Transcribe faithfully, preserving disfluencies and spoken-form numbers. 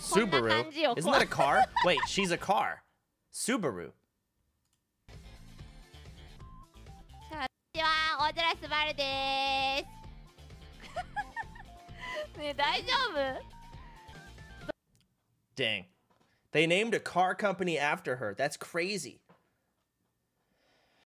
Subaru? Isn't that a car? Wait, she's a car. Subaru. Dang. They named a car company after her. That's crazy.